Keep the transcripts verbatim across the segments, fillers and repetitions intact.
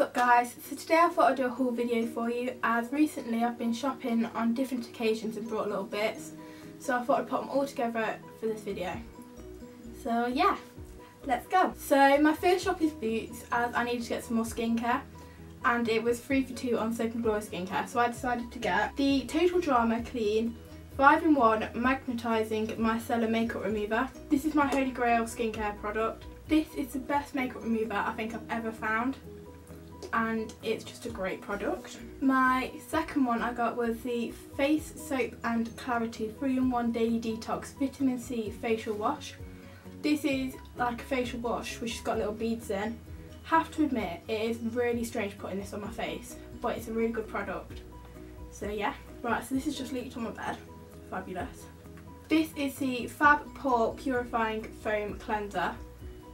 What's up guys, so today I thought I'd do a haul video for you as recently I've been shopping on different occasions and brought little bits, so I thought I'd put them all together for this video. So yeah, let's go. So my first shop is Boots as I needed to get some more skincare and it was three for two on Soap and Glory skincare, so I decided to get the Total Drama Clean five in one Magnetising Micellar Makeup Remover. This is my holy grail skincare product. This is the best makeup remover I think I've ever found. And it's just a great product. My second one I got was the Face Soap and Clarity three in one Daily Detox Vitamin C Facial Wash. This is like a facial wash which has got little beads in. Have to admit, it is really strange putting this on my face, but it's a really good product. So yeah, right, so this is just leaked on my bed. Fabulous. This is the Fab Pore Purifying Foam Cleanser,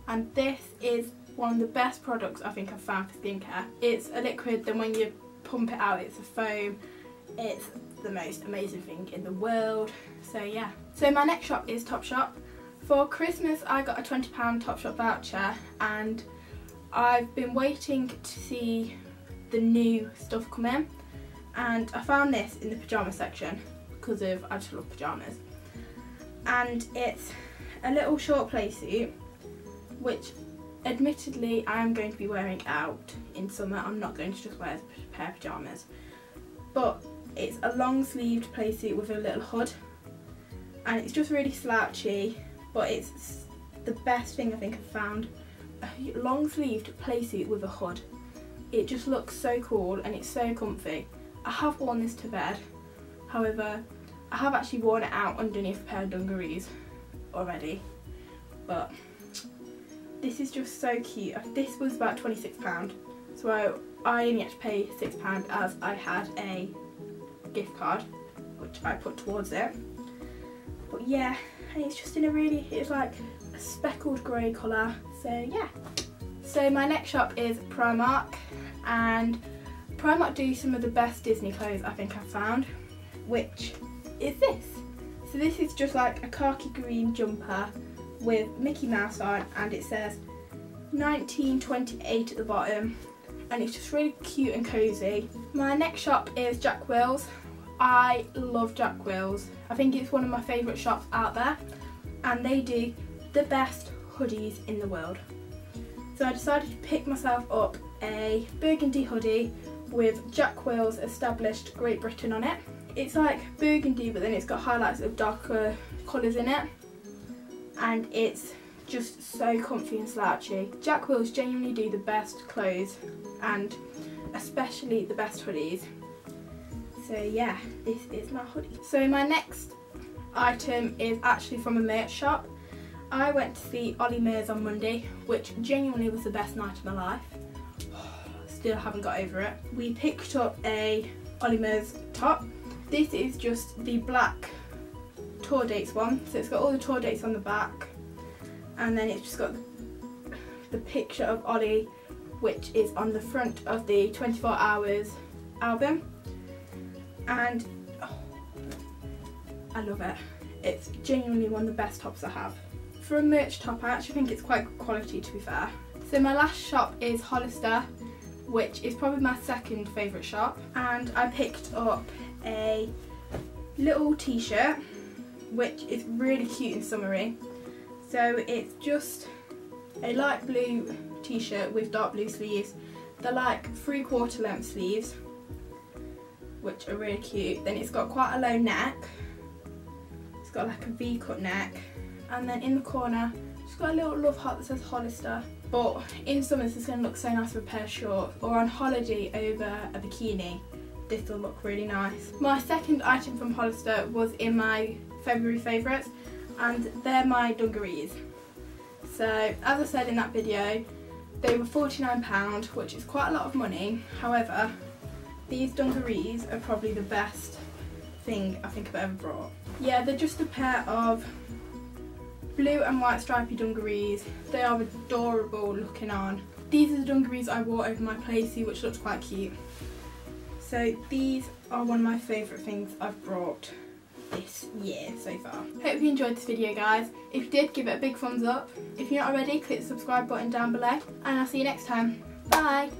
and this is one of the best products I think I've found for skincare. It's a liquid, then when you pump it out it's a foam. It's the most amazing thing in the world, so yeah. So my next shop is Topshop. For Christmas I got a twenty pound Topshop voucher and I've been waiting to see the new stuff come in, and I found this in the pyjama section because of I just love pyjamas, and it's a little short play suit which admittedly I am going to be wearing out in summer. I'm not going to just wear a pair of pyjamas, but it's a long sleeved playsuit with a little hood and it's just really slouchy, but it's the best thing I think I've found, a long sleeved playsuit with a hood. It just looks so cool and it's so comfy. I have worn this to bed, however I have actually worn it out underneath a pair of dungarees already, but this is just so cute. This was about twenty-six pounds, so I only had to pay six pounds as I had a gift card which I put towards it. But yeah, and it's just in a really, it's like a speckled grey colour, so yeah. So my next shop is Primark, and Primark do some of the best Disney clothes I think I've found, which is this. So this is just like a khaki green jumper with Mickey Mouse on, and it says nineteen twenty-eight at the bottom, and it's just really cute and cozy. My next shop is Jack Wills. I love Jack Wills. I think it's one of my favourite shops out there, and they do the best hoodies in the world. So I decided to pick myself up a burgundy hoodie with Jack Wills Established Great Britain on it. It's like burgundy but then it's got highlights of darker colours in it, and it's just so comfy and slouchy. Jack Wills genuinely do the best clothes and especially the best hoodies. So yeah, this is my hoodie. So my next item is actually from a merch shop. I went to see Olly Murs on Monday, which genuinely was the best night of my life. Still haven't got over it. We picked up a Olly Murs top. This is just the black tour dates one, so it's got all the tour dates on the back, and then it's just got the, the picture of Olly which is on the front of the twenty-four hours album, and oh, I love it. It's genuinely one of the best tops I have. For a merch top I actually think it's quite good quality, to be fair. So my last shop is Hollister, which is probably my second favourite shop, and I picked up a little t-shirt which is really cute and summery. So it's just a light blue t-shirt with dark blue sleeves. They're like three quarter length sleeves which are really cute. Then it's got quite a low neck, it's got like a V-cut neck, and then in the corner it's got a little love heart that says Hollister. But in summer this is going to look so nice with a pair of shorts, or on holiday over a bikini this will look really nice. My second item from Hollister was in my February favourites, and they're my dungarees. So as I said in that video, they were forty-nine pounds, which is quite a lot of money. However, these dungarees are probably the best thing I think I've ever brought. Yeah, they're just a pair of blue and white stripy dungarees. They are adorable looking on. These are the dungarees I wore over my playsuit, which looked quite cute. So these are one of my favourite things I've brought this year so far. Hope you enjoyed this video guys. If you did, give it a big thumbs up. If you're not already, click the subscribe button down below, and I'll see you next time. Bye!